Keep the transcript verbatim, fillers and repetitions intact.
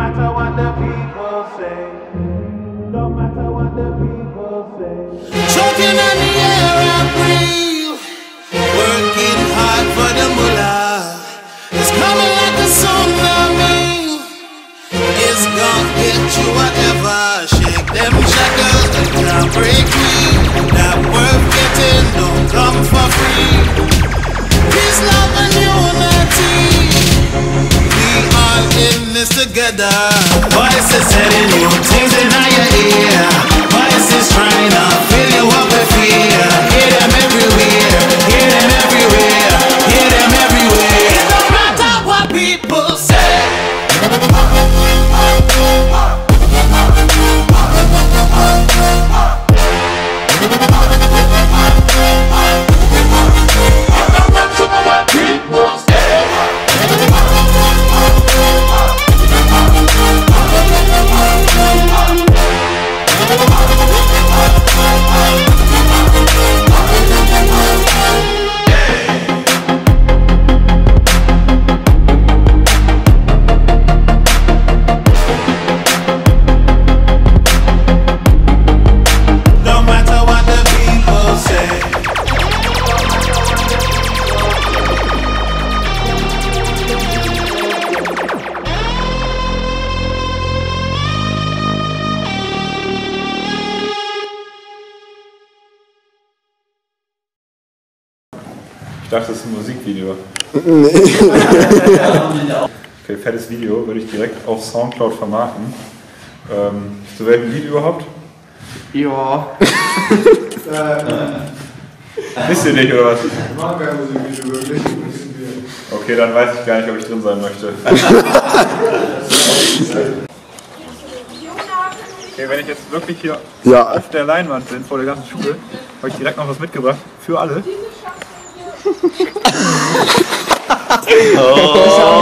matter what the people say. No matter what the people say. Choking on the air I breathe. Working hard for the mullah. It's coming like a tsunami. It's gonna get you whatever. Shake them shackles that can't break me. That worth getting don't come for free. Peace, love and unity. We all in this together. Voices telling you things in your ear. Voices trying to fill you up with fear. Hear them everywhere. Hear them everywhere. Hear them everywhere. It don't matter what people say. Ich dachte, das ist ein Musikvideo. Nee. Okay, fettes Video würde ich direkt auf Soundcloud vermarkten. Ähm, zu welchem Lied überhaupt? Ja. ähm. Wisst ihr nicht, oder was? Ich mag kein Musikvideo wirklich. Okay, dann weiß ich gar nicht, ob ich drin sein möchte. Okay, wenn ich jetzt wirklich hier ja. auf der Leinwand bin, vor der ganzen Schule, habe ich direkt noch was mitgebracht für alle. Oh.